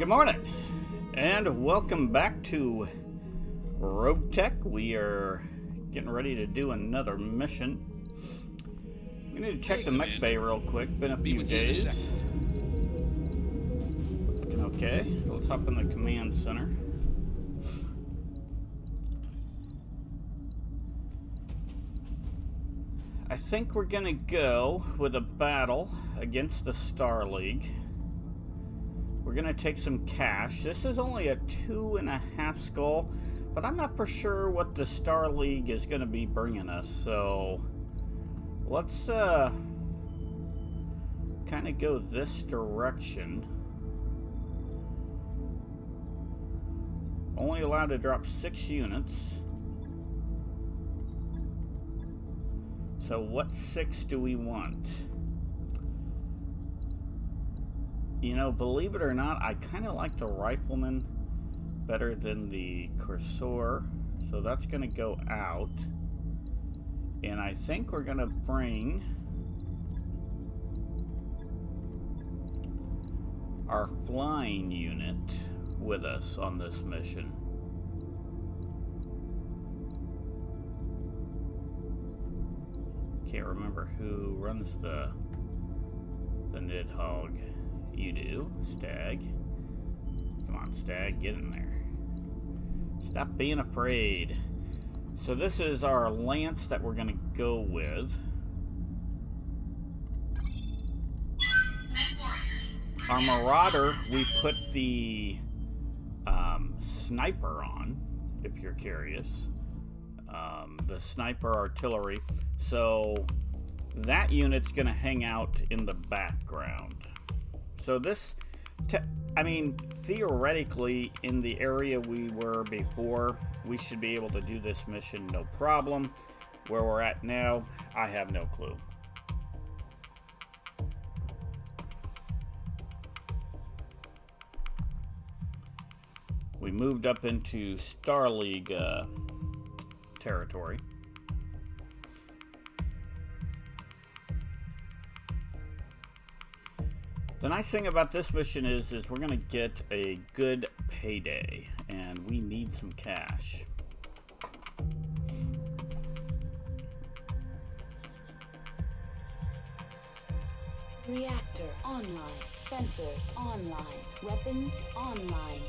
Good morning, and welcome back to Rogue Tech. We are getting ready to do another mission. We need to check the mech bay real quick. Been a few days. Looking okay. Let's hop in the command center. I think we're gonna go with a battle against the Star League. We're gonna take some cash. This is only a 2.5 skull, but I'm not for sure what the Star League is gonna be bringing us. So let's kind of go this direction. Only allowed to drop 6 units. So what 6 do we want? You know, believe it or not, I kind of like the Rifleman better than the Cursor. So that's going to go out. And I think we're going to bring our flying unit with us on this mission. Can't remember who runs the Nidhogg. You do, Stag. Come on, Stag, get in there. Stop being afraid. So this is our lance that we're gonna go with. Our Marauder, we put the sniper on, if you're curious. The sniper artillery. So that unit's gonna hang out in the background. So this, I mean, theoretically, in the area we were before, we should be able to do this mission no problem. Where we're at now, I have no clue. We moved up into Star League territory. The nice thing about this mission is we're going to get a good payday, and we need some cash. Reactor online, sensors online, weapons online,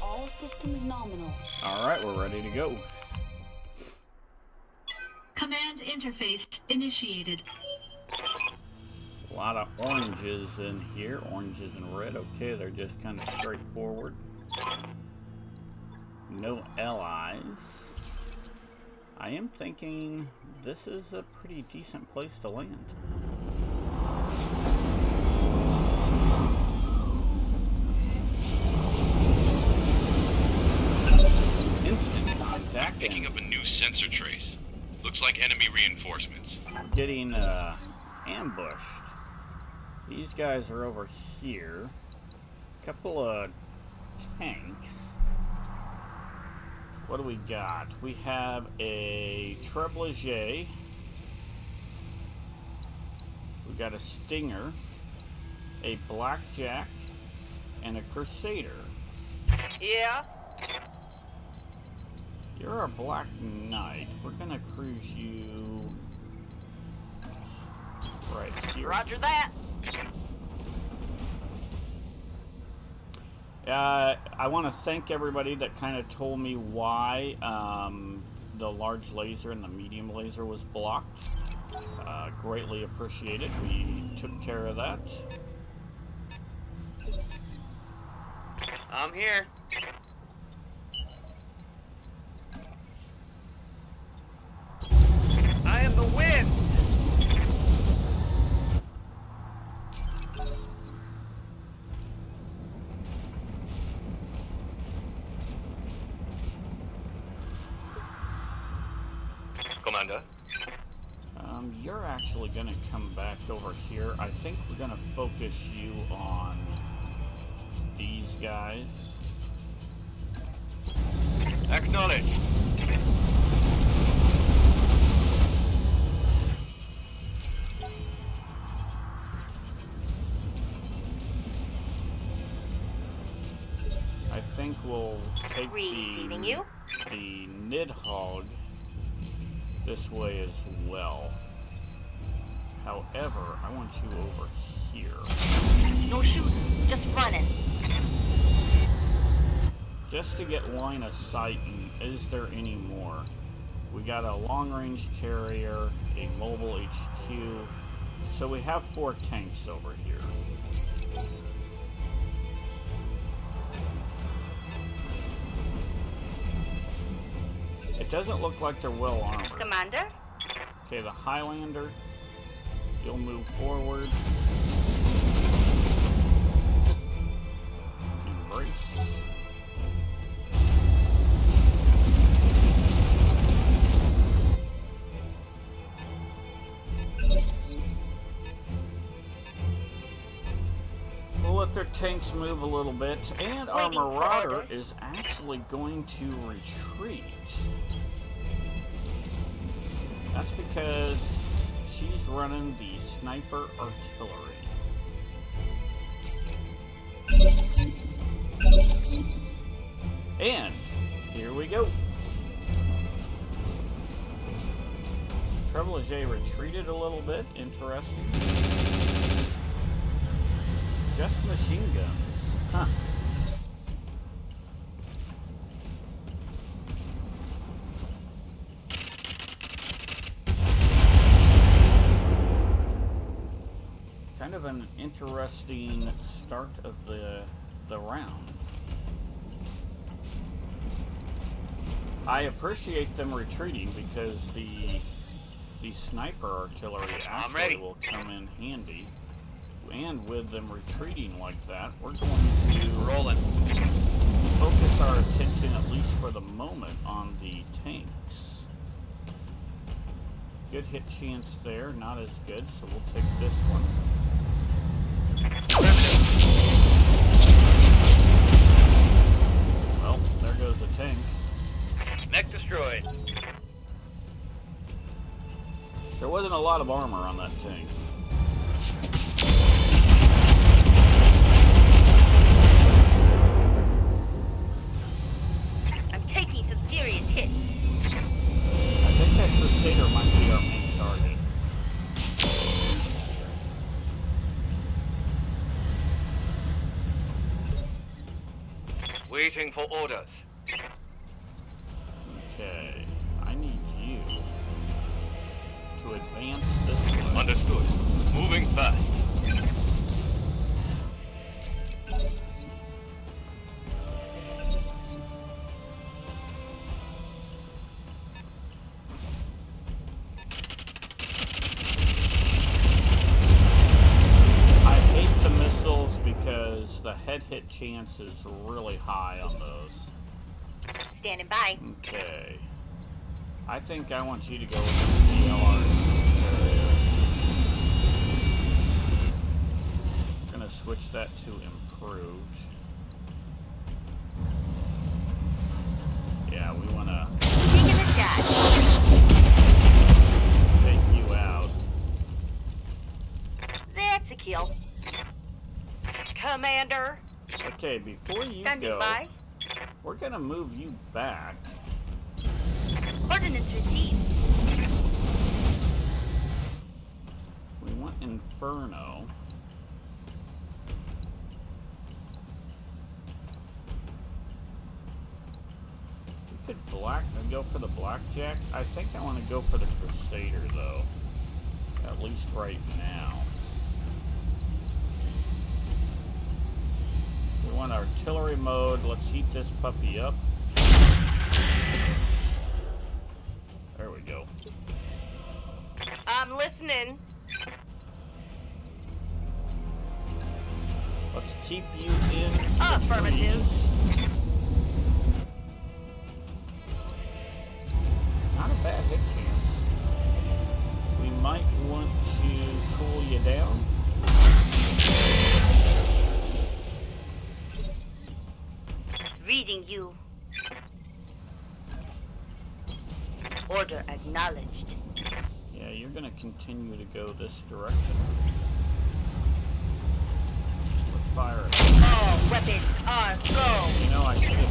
all systems nominal. Alright, we're ready to go. Command interface initiated. A lot of oranges in here, oranges and red. Okay, they're just kind of straightforward. No allies. I am thinking this is a pretty decent place to land. Instant contact. Picking up a new sensor trace. Looks like enemy reinforcements. Getting ambushed. These guys are over here. Couple of tanks. What do we got? We have a Trebuchet. We got a Stinger, a Blackjack, and a Crusader. Yeah. You're a Black Knight. We're gonna cruise you right here. Roger that. I want to thank everybody that kind of told me why the large laser and the medium laser was blocked. Greatly appreciate it. We took care of that. I'm here. I am the wind. You're actually going to come back over here. I think we're going to focus you on these guys. Acknowledge. think we'll take the Nidhogg this way as well. However, I want you over here. No shooting, just running. Just to get line of sight, and is there any more? We got a long-range carrier, a mobile HQ, so we have 4 tanks over here. It doesn't look like they're well armed. Commander. Okay, the Highlander. You'll move forward. Embrace. We'll let their tanks move a little bit, and our Marauder is actually going to retreat. That's because she's running the sniper artillery. And here we go. Trebuchet retreated a little bit. Interesting. Just machine guns. Huh. An interesting start of the round. I appreciate them retreating because the sniper artillery actually will come in handy. And with them retreating like that, we're going to focus our attention, at least for the moment, on the tanks. Good hit chance there, not as good, so we'll take this one. Well, there goes the tank. Mech destroyed. There wasn't a lot of armor on that tank. I'm taking some serious hits. I think that Crusader might be our main target. Waiting for orders. Okay, I need you to advance this way. Understood. Moving fast. Hit chance is really high on those. Standing by. Okay. I think I want you to go with the DLR. I'm gonna switch that to improved. Yeah, we wanna take you out. That's a kill. Commander. Okay, before you go, we're gonna move you back. Ordnance received. We want Inferno. We could go for the Blackjack. I think I want to go for the Crusader though. At least right now. We want artillery mode. Let's heat this puppy up. There we go. I'm listening. Let's keep you in. Affirmative. Not a bad hit chance. We might want to cool you down. Reading you. Order acknowledged. Yeah, you're gonna continue to go this direction. Let's fire it. All weapons are go. You know, I should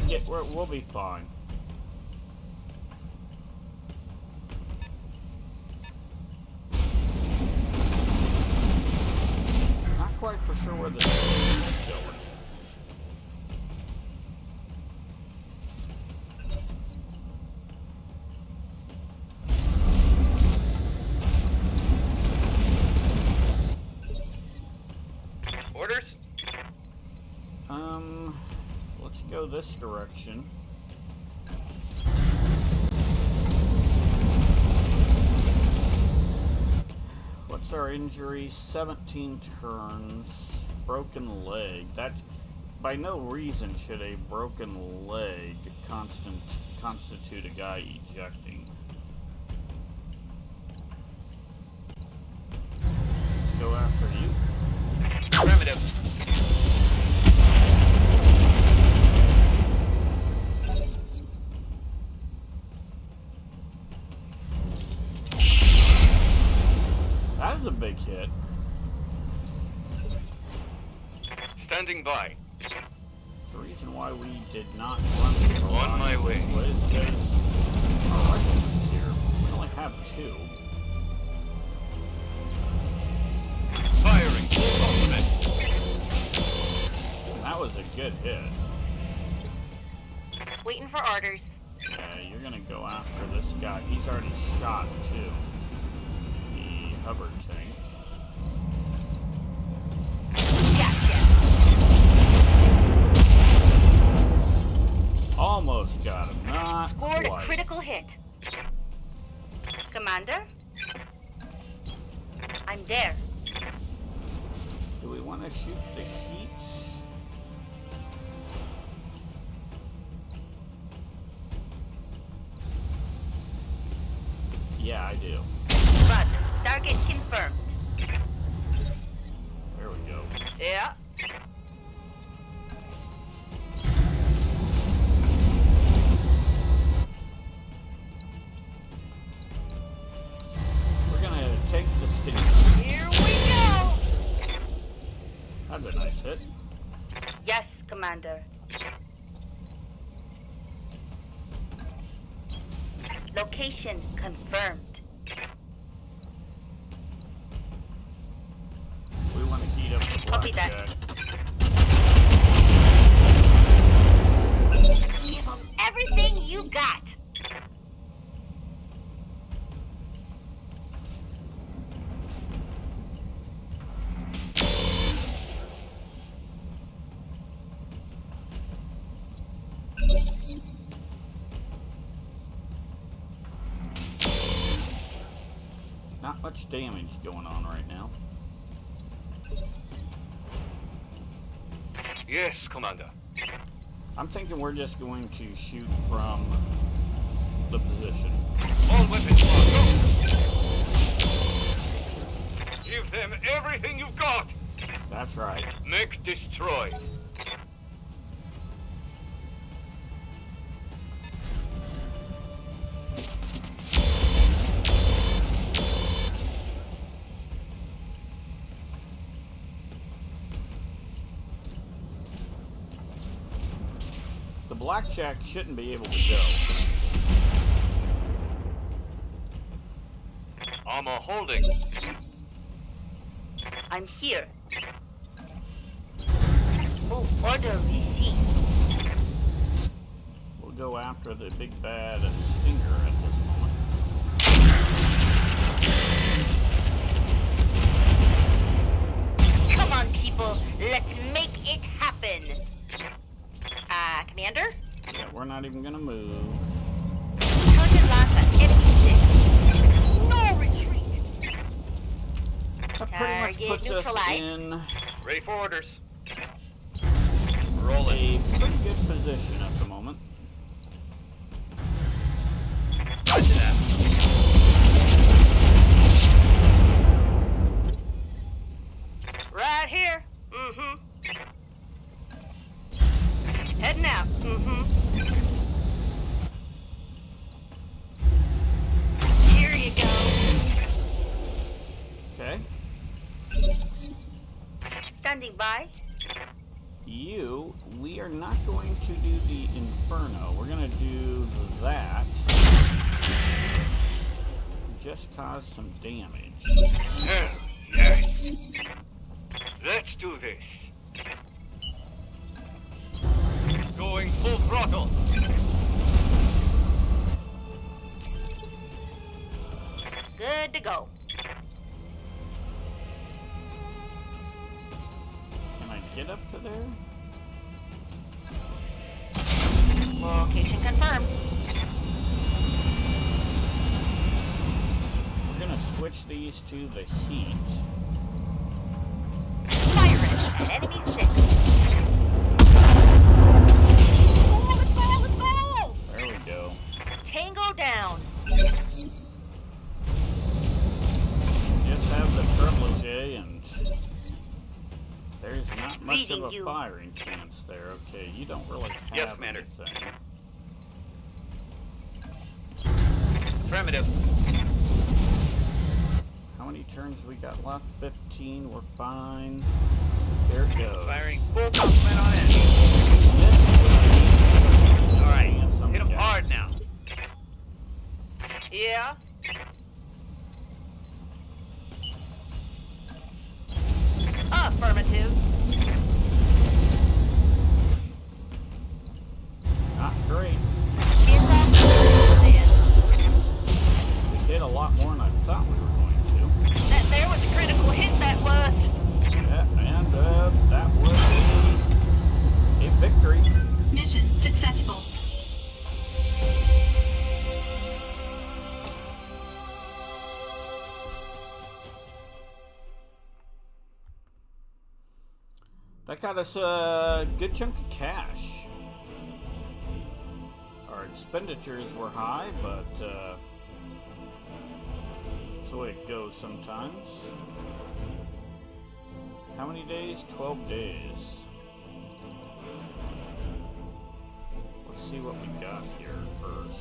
to get where it will be fine. Not quite for sure where the is going. This direction. What's our injury? 17 turns. Broken leg. That, by no reason should a broken leg constitute a guy ejecting. Let's go after you. Primitive. A big hit. Standing by. It's the reason why we did not run the on my way. Our rifleman's here. We only have two. Firing. And that was a good hit. Waiting for orders. Yeah, you're gonna go after this guy. He's already shot too. Hubbard tank. Gotcha. Almost got him. Not scored a critical hit. Commander? I'm there. Do we want to shoot the heat? Yeah, I do. But target confirmed. There we go. Yeah. We're gonna take the Stinger. Here we go! That's a nice hit. Yes, Commander. Location confirmed. Copy that. Give them everything you got. Not much damage going on right now. Yes, Commander. I'm thinking we're just going to shoot from the position. All weapons are go. Give them everything you've got. That's right. Make destroy. Blackjack shouldn't be able to go. I'm a holding. I'm here. Oh, order received. We'll go after the big bad Stinger at this moment. Come on, people. Let's make it happen. Commander? Yeah, we're not even gonna move. Target loss at 56. No retreat! That pretty much puts us in... Ready for orders. Rolling. A pretty good position at the moment. Roger that. Right here. Mm-hmm. Heading out. Mm-hmm. Here you go. Okay. Standing by. You. We we are not going to do the Inferno. We're going to do that. Just cause some damage. Yeah, yeah. Let's do this. Going full throttle. Good to go. Can I get up to there? Location confirmed. We're gonna switch these to the heat. Fire it at enemy 6. Oh, let's go, let's go! There we go. Tango down. Just have the Trebuchet and there's not much of a firing chance there. Okay, you don't really have anything. Affirmative. How many turns we got left? 15. We're fine. There it goes. Firing full complement on it. Yes. All right. Hit him hard now. Yeah. Affirmative. Not great. We did a lot more than I thought we were going to. That there was a critical hit, that was. Yeah, and that was a victory. Mission successful. That got us a good chunk of cash. Our expenditures were high, but that's the way it goes sometimes. How many days? 12 days. Let's see what we got here first.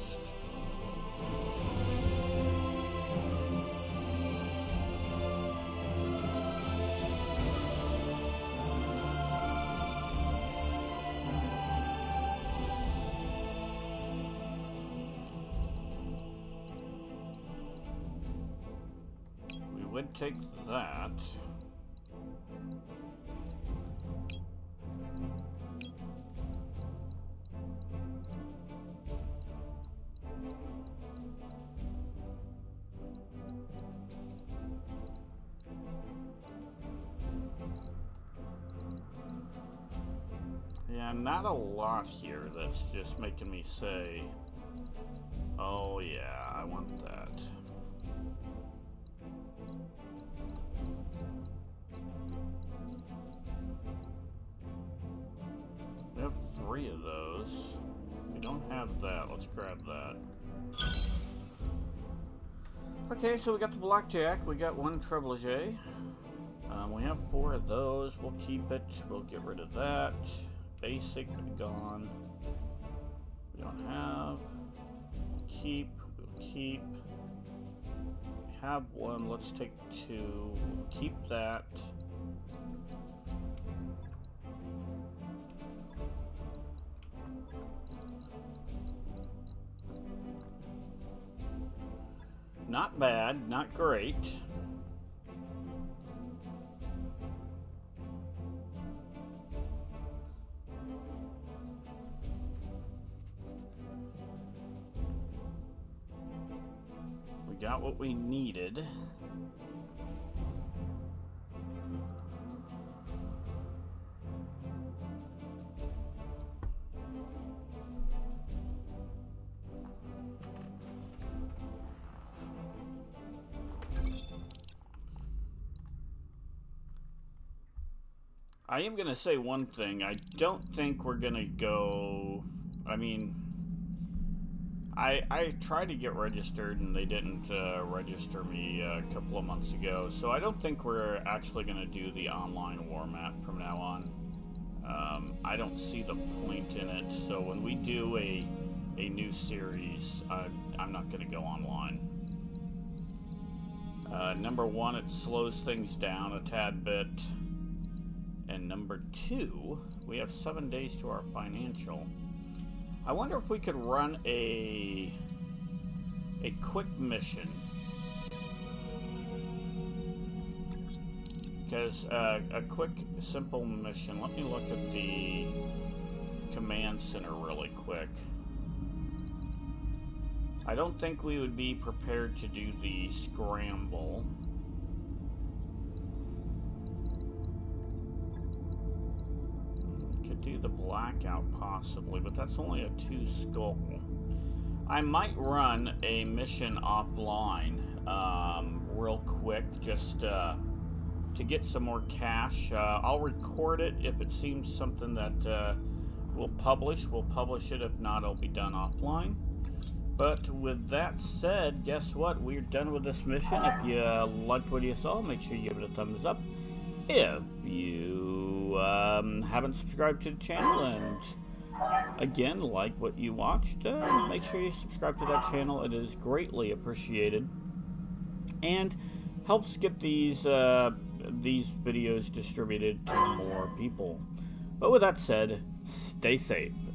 Take that. Yeah, not a lot here that's just making me say, oh yeah, I want that. Three of those. We don't have that. Let's grab that. Okay, so we got the Blackjack. We got one Trebuchet. We have 4 of those. We'll keep it. We'll get rid of that. Basic, gone. We don't have. We'll keep. We'll keep. We have 1. Let's take 2. We'll keep that. Not bad, not great. We got what we needed. I am going to say one thing. I don't think we're going to go... I mean, I tried to get registered and they didn't register me a couple of months ago. So I don't think we're actually going to do the online war map from now on. I don't see the point in it. So when we do a new series, I'm not going to go online. Number 1, it slows things down a tad bit. And number two, we have 7 days to our financial. I wonder if we could run a quick mission. Because a quick, simple mission. Let me look at the command center really quick. I don't think we would be prepared to do the scramble. Could do the blackout possibly, but that's only a 2 skull. I might run a mission offline real quick, just to get some more cash. I'll record it. If it seems something that we'll publish it. If not, it'll be done offline. But with that said, guess what? We're done with this mission. If you liked what you saw, make sure you give it a thumbs up. If you haven't subscribed to the channel and, again, like what you watched, make sure you subscribe to that channel. It is greatly appreciated and helps get these videos distributed to more people. But with that said, stay safe.